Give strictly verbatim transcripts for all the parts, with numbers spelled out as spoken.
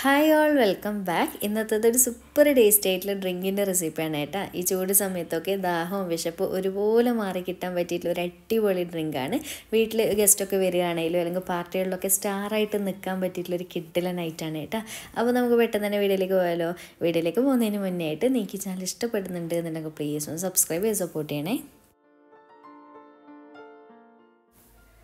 Hi all, welcome back. This is a super day-state drinking recipe. This is a good time to drink a drink. We have a guest of a party, a star, and a kid. We have a video. Please subscribe and support.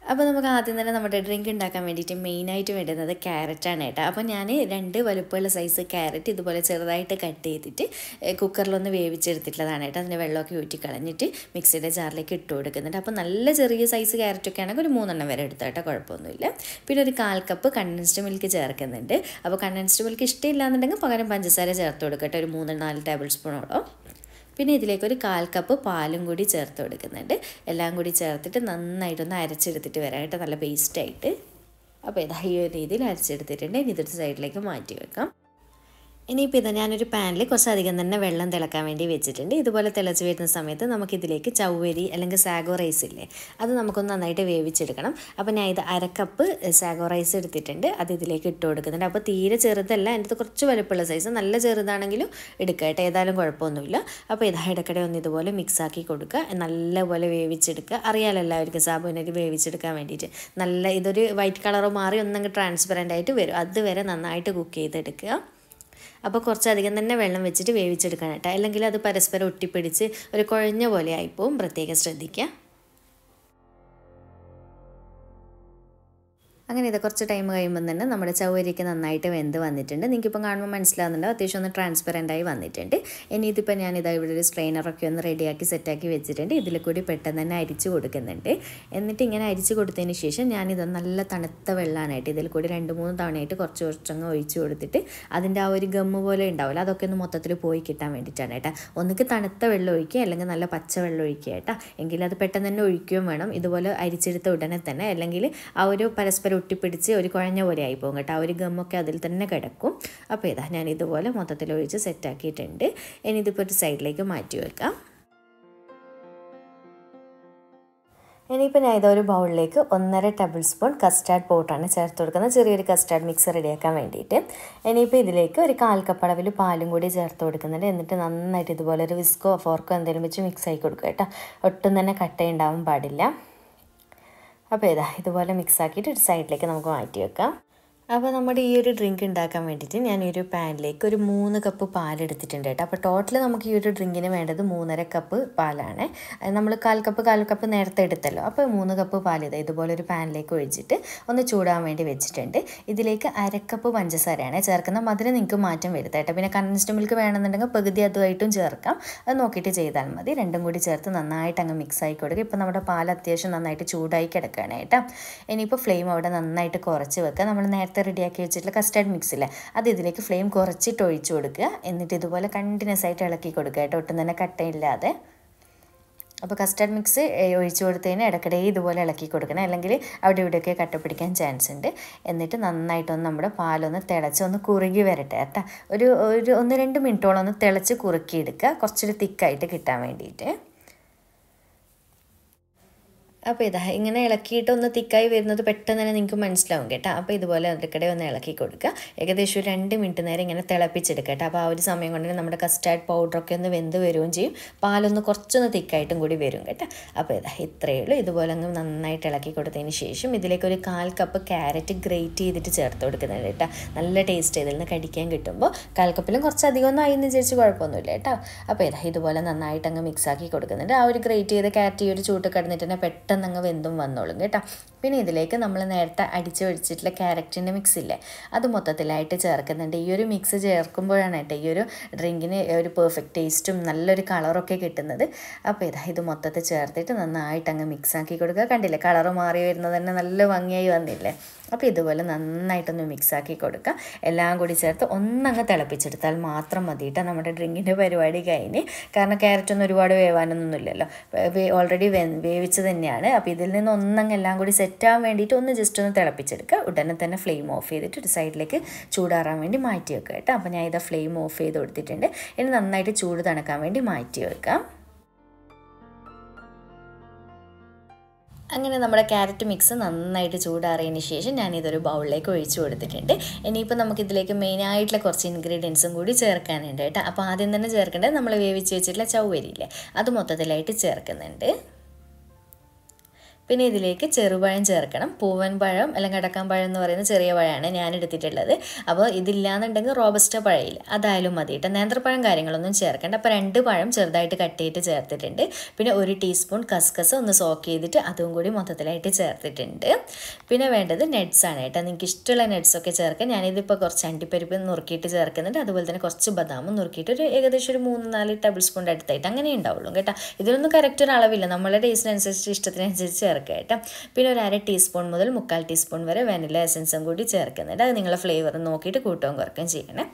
Now, we will drink the main item as a carrot. I will cut the carrot in the cooker. I will mix it in the jar. I will mix it in the jar. I will mix it in the jar. I will mix it in the jar. I will mix it in the jar. I will Pin it like a cal cup of palangudi cherthodicante, a langudi chertit, and none night on the irritated at a paste tight. A bed higher needle, irritated and either side like a mighty welcome. In a pidananity pan like Osadigan and Nevelan delacamenti vegetandi, the Bolatella Sweet and Sametha, Namaki the Lake, Chauvi, Elangasago Ricele. Other Namakuna night away with Chiricanum, upon either Ira cup, Sago Rice at the tender, Adi the Lake Todakan, up at the Erecher the land, the Corchuvelopolization, and Leger Danangulo, Edicata, Dalan Gorponula, up at the Hidacata on the Vola, Mixaki Koduka, and Alla Vola Vivichica, Ariala Lavicasabo and Vivichica Medit. Nalla the white color of Mario and transparent eye to wear, other wear and a night to cook the deca. Upper Corsa again, then a well and vegetable vegetable canata, Langilla the Paraspero Tipedici, recording a volley poem, Brathegas Radica. Again, the Corsa time and then number Chavic and night event the one the tender, think upon armaments lana, they show the transparent eye one the tender, any the Penani the strainer or can the radiakis attack vegetable, the liquid pet and the night it's good again the day, and the thing and I go to the initiation, Yani the Nalla Tanata Vella night, the liquid and the moon down eight or churchanga each other the day, Adinda Gummola and Davala, the Motatri Poikita Meditaneta, on the Katanata Veloica, Langanala Pacha Veloicata, Angela the Petan and Noicum, madam, Idola Idicita Danatana, Langile, our Parasper. Tipitzi or Corana Varia Ponga, Taurigamo Cadil Tanakadaco, a pedanani the Vola Motatologists at Taki Tende, any the put side like a maturka. Any pen either a bowl lake, one a tablespoon, custard pot and a certurkan, custard mixer a decamendite, any pay the lake, or a calcapavilla piling wood is erthorkan, and then unnighted the Vola visco, fork and then which mix I could get a ton and a cut and down badilla. This is a mix of the side. Now, we will drink in the pan. We will drink cup of pan. We will drink a cup We will drink a cup of pan. We will drink a cup of pan. We will drink a cup of pan. We will drink a pan. We will drink a cup of pan. We will drink a And if a flame out and night a corachivaka, I'm an actor radiacate like a stud mixilla. Adi like a flame corachito each odka, and the Tidola continuous I tell a kick or get out and then a cut tail lather. A custard mix, a chord thin, a decay, the Vola lucky Kodakan, Langili, out of decay cut a pretty can chance in day, and then a night on number of pile on the Telach on the Kurigi veritata. On the random intol on the Telach Kurakidka, costed thick kite a kitamidite. Up with the hanging a kit on the thick eye with no pattern and increments long get up with the volley and the Cadanaki Kodka. Again, they should end him interning and a telapitch at a power summing on another custard powder and the window verunji, pal on the corchon thick eye and goody verungetta. Up with the hit trail, the Volangam and night telaki code initiation with the liquor cal cup of carrot, grey tea, the dessert, the Nalla taste in the Kadikan Gitumbo, Calcapilla Corsa the Ona in the Zirsuar Ponuletta. Up with the hit the Volan and night and a mixaki Kodkan, our grey tea, the cat, you to shoot a cut and a pet. Windum one no longer. Pinny the lake and Amalaneta attitudes it like character in a mixilla. Other motta the light is arcan and a uri mixes air cumber and at a uri drinking a perfect taste to nullary color or cake another. A peda the motta the chartit and a night and a mixaki could go and a color of Mario and a lavanga and ille. A peda well and a night on the mixaki codica, a lango desert on Nangatala pitchetal matra madita and a drinking a very wide gaine, can a carrot on the reward of one and nulla. We already went way which is the Apidilin on Nangalango is set down and it on the geston therapeutica, Udanathan a flame off it to decide like a chudaramendi mighty cut, Apana the flame off it or the tender, and the night a chudanakamendi mighty come. അങ്ങനെ നമ്മുടെ carrot mix നന്നായിട്ട് ചൂടാറിയതിന് ശേഷം ഞാൻ ഇതൊരു ബൗളിലേക്ക് ഒഴിച്ചു കൊടുത്തിട്ടുണ്ട്. ഇനിയിപ്പോൾ നമുക്ക് ഇതിലേക്ക് മെയിൻ ആയിട്ടുള്ള കുറച്ച് ഇൻഗ്രീഡിയൻസും കൂടി ചേർക്കാനുണ്ട് കേട്ടോ. അപ്പോൾ ആദ്യം തന്നെ ചേർക്കേണ്ടത് നമ്മൾ വേവിച്ച് വെച്ചിട്ടുള്ള ചവ്വരിയില്ലേ, അത് മൊത്തത്തിലായിട്ട് ചേർക്കുന്നുണ്ട്. പിന്നെ ഇതിലേക്ക് ചെറുപഴം ചേർക്കണം. പൂവൻ പഴം അല്ലെങ്കിൽ കടക്കാൻ പഴം എന്ന് പറയുന്ന ചെറിയ പഴമാണ് ഞാൻ എടുത്തിട്ടുള്ളത്. അപ്പോൾ ഇതില്ലാന്നുണ്ടെങ്കിൽ റോബസ്റ്റ പഴയില്ല, അതായാലും മതി കേട്ടോ. നേന്ത്രപ്പഴം കാര്യങ്ങളൊന്നും ചേർക്കേണ്ട. അപ്പോൾ രണ്ട് പഴം ചെറുതായിട്ട് കട്ട് ചെയ്തിട്ട് ചേർത്തിട്ടുണ്ട്. പിന്നെ ഒരു ടീസ്പൂൺ കസ്കസ് ഒന്ന് സോക്ക് ചെയ്തിട്ട് അതും കൂടി മൊത്തത്തിലായിട്ട് ചേർത്തിട്ടുണ്ട്. പിന്നെ വേണ്ടത് നട്ട്സ് ആണ് കേട്ടോ. നിങ്ങൾക്ക് ഇഷ്ടമുള്ള നട്ട്സൊക്കെ ചേർക്കാം. ഞാനിതിപ്പോൾ കുറച്ച് അണ്ടിപ്പരിപ്പ് നുറുക്കിയിട്ട് ചേർക്കുന്നുണ്ട്. അതുപോലെ തന്നെ കുറച്ച് ബദാമും നുറുക്കിയിട്ട് ഒരു ഏകദേശം ഒരു മൂന്ന് നാല് ടേബിൾ സ്പൂൺ അടുത്തായിട്ട് അങ്ങനെ ഉണ്ടാവുള്ളൂ കേട്ടോ. ഇതിലൊന്നും കറക്റ്റ് ഒരു അളവില്ല, നമ്മളെ ടേസ്റ്റിനനുസരിച്ച് ഇഷ്ടത്തിനനുസരിച്ച്. പിന്നെ ഒരു അര ടീസ്പൂൺ മുതൽ മുക്കാൽ ടീസ്പൂൺ വരെ വാനില എസൻസും കൂടി ചേർക്കുന്നുണ്ട്. അത് നിങ്ങളുടെ ഫ്ലേവർ നോക്കിയിട്ട് കൂട്ടവും കുറക്കുകയും ചെയ്യണേ.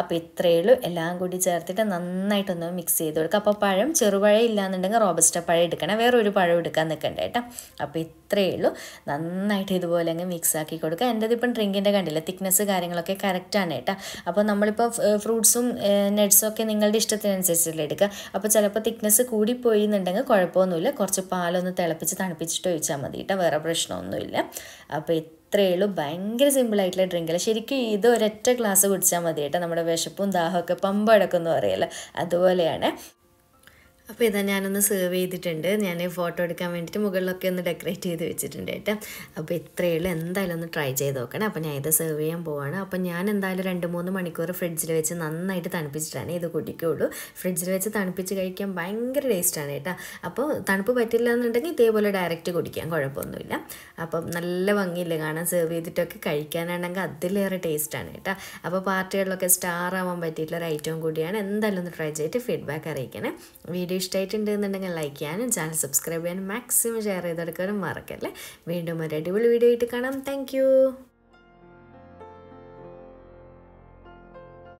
അപ്പോൾ ഇത്രയേ ഉള്ളൂ. എല്ലാം കൂടി ചേർത്തിട്ട് നന്നായിട്ടൊന്ന് മിക്സ് ചെയ്ത് കൊടുക്കുക. അപ്പോൾ പഴം ചെറുപഴം ഇല്ലാന്നുണ്ടെങ്കിൽ റോബസ്റ്റ പഴം എടുക്കണം, വേറൊരു പഴം എടുക്കാൻ നിൽക്കണ്ട കേട്ടോ. അപ്പോൾ ഇത്രയേ ഉള്ളൂ. നന്നായിട്ട് ഇതുപോലെ അങ്ങ് മിക്സ് ആക്കി കൊടുക്കുക. എൻ്റെ ഇതിപ്പം ഡ്രിങ്കിൻ്റെ കണ്ടില്ല തിക്നെസ് കാര്യങ്ങളൊക്കെ കറക്റ്റാണ് കേട്ടോ. അപ്പോൾ നമ്മളിപ്പോൾ ഫ്രൂട്ട്സും നട്ട്സും ഒക്കെ നിങ്ങളുടെ ഇഷ്ടത്തിനനുസരിച്ചല്ലേ എടുക്കുക. അപ്പോൾ ചിലപ്പോൾ തിക്നെസ് കൂടിപ്പോയി എന്നുണ്ടെങ്കിൽ കുഴപ്പമൊന്നുമില്ല, കുറച്ച് പാലൊന്ന് തിളപ്പിച്ച് തണുപ്പിച്ചിട്ട് ഒഴിച്ചാൽ മതി കേട്ടോ, വേറെ പ്രശ്നമൊന്നുമില്ല. അപ്പോൾ ഇത്രയേ ഉള്ളൂ. ഭയങ്കര സിമ്പിളായിട്ടുള്ള ഡ്രിങ്കല്ല. ശരിക്കും ഇത് ഒരൊറ്റ ഗ്ലാസ് കുടിച്ചാൽ മതി കേട്ടോ. നമ്മുടെ വിശപ്പും ദാഹമൊക്കെ പമ്പ അടക്കുമെന്ന് പറയല്ലോ, അതുപോലെയാണ്. അപ്പോൾ ഇതാ ഞാനൊന്ന് സെർവ് ചെയ്തിട്ടുണ്ട്. ഞാൻ ഫോട്ടോ എടുക്കാൻ വേണ്ടിയിട്ട് മുകളിലൊക്കെ ഒന്ന് ഡെക്കറേറ്റ് ചെയ്ത് വെച്ചിട്ടുണ്ട് കേട്ടോ. അപ്പോൾ ഇത്രയേ ഉള്ളൂ. എന്തായാലും ഒന്ന് ട്രൈ ചെയ്ത് നോക്കണം. അപ്പോൾ ഞാൻ ഇത് സെർവ് ചെയ്യാൻ പോവാണ്. അപ്പോൾ ഞാൻ എന്തായാലും രണ്ട് മൂന്ന് മണിക്കൂർ ഫ്രിഡ്ജിൽ വെച്ച് നന്നായിട്ട് തണുപ്പിച്ചിട്ടാണ് ഇത് കുടിക്കുകയുള്ളൂ. ഫ്രിഡ്ജിൽ വെച്ച് തണുപ്പിച്ച് കഴിക്കാൻ ഭയങ്കര ടേസ്റ്റാണ് കേട്ടോ. അപ്പോൾ തണുപ്പ് പറ്റില്ല എന്നുണ്ടെങ്കിൽ ഇതേപോലെ ഡയറക്റ്റ് കുടിക്കാൻ കുഴപ്പമൊന്നുമില്ല. അപ്പം നല്ല ഭംഗിയില്ലേ കാണാൻ. സെർവ് ചെയ്തിട്ടൊക്കെ കഴിക്കാനാണെങ്കിൽ അതിലേറെ ടേസ്റ്റാണ് കേട്ടോ. അപ്പോൾ പാർട്ടികളിലൊക്കെ സ്റ്റാർ ആവാൻ പറ്റിയിട്ടുള്ള ഒരു ഐറ്റവും കൂടിയാണ്. എന്തായാലും ഒന്ന് ട്രൈ ചെയ്തിട്ട് ഫീഡ്ബാക്ക് അറിയിക്കണേ. വീഡിയോ ഇഷ്ടമായിട്ടുണ്ട് എന്നുണ്ടെങ്കിൽ ലൈക്ക് ചെയ്യാനും ചാനൽ സബ്സ്ക്രൈബ് ചെയ്യാനും മാക്സിമം ഷെയർ ചെയ്തെടുക്കാനും മറക്കല്ലേ. വീണ്ടും ഒരു അടിപൊളി വീഡിയോ ആയിട്ട് കാണാം. Thank U.